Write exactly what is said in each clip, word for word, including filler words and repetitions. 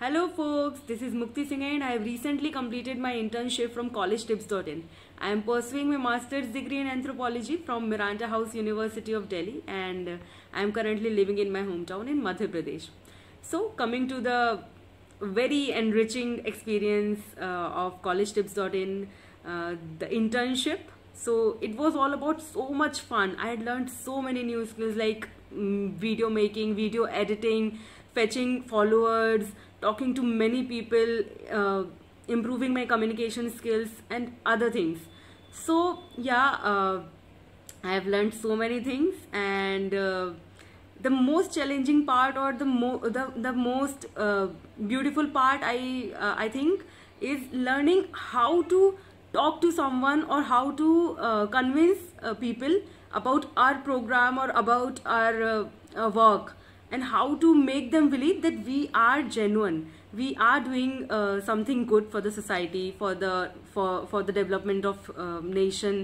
Hello folks, this is Mukti Singhai and I have recently completed my internship from College Tips dot in. I am pursuing my master's degree in anthropology from Miranda House University of Delhi, and I am currently living in my hometown in Madhya Pradesh. So coming to the very enriching experience uh, of College Tips dot in, uh, the internship. So it was all about so much fun. I had learned so many new skills like um, video making, video editing, fetching followers, talking to many people, uh, improving my communication skills and other things. So yeah, uh, I have learned so many things, and uh, the most challenging part, or the mo the, the most uh, beautiful part, I, uh, I think, is learning how to talk to someone or how to uh, convince uh, people about our program or about our uh, uh, work, and how to make them believe that we are genuine, we are doing uh, something good for the society, for the for for the development of uh, nation.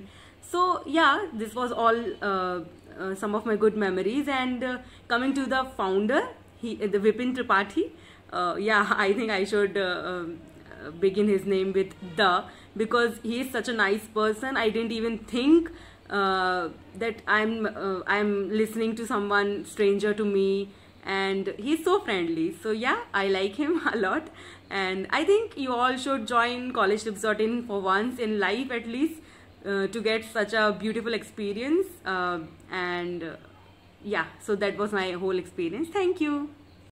So yeah, this was all uh, uh, some of my good memories. And uh, coming to the founder, he uh, the Vipin Tripathi, uh, yeah, I think I should uh, uh, begin his name with the, because he is such a nice person. I didn't even think Uh, that I'm uh, I'm listening to someone stranger to me, and he's so friendly. So yeah, I like him a lot, and I think you all should join College Tips dot in for once in life at least, uh, to get such a beautiful experience. Uh, and uh, yeah, so that was my whole experience. Thank you.